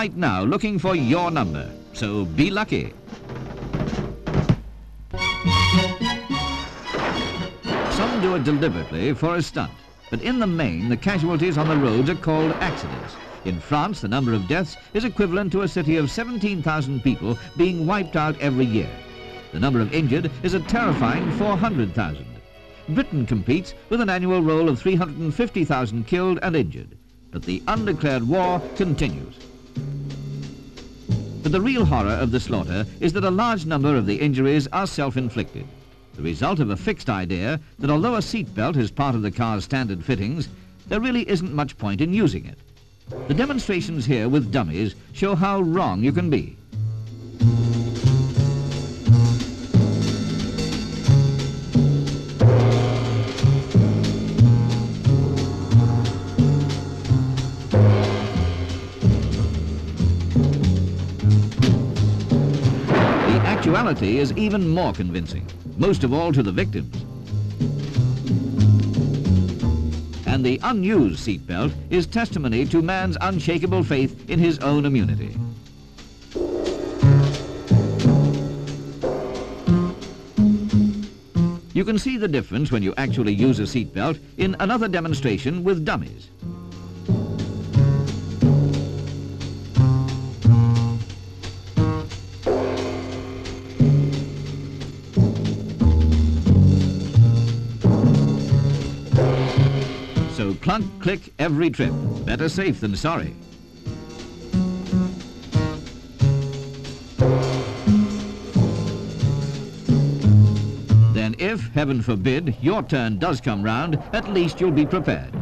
right now looking for your number, so be lucky. Some do it deliberately for a stunt, but in the main the casualties on the roads are called accidents. In France, the number of deaths is equivalent to a city of 17,000 people being wiped out every year. The number of injured is a terrifying 400,000. Britain competes with an annual roll of 350,000 killed and injured. But the undeclared war continues. But the real horror of the slaughter is that a large number of the injuries are self-inflicted. The result of a fixed idea that although a seatbelt is part of the car's standard fittings, there really isn't much point in using it. The demonstrations here with dummies show how wrong you can be. The actuality is even more convincing, most of all to the victims. And the unused seatbelt is testimony to man's unshakable faith in his own immunity. You can see the difference when you actually use a seatbelt in another demonstration with dummies. So plunk, click every trip. Better safe than sorry. Then if, heaven forbid, your turn does come round, at least you'll be prepared.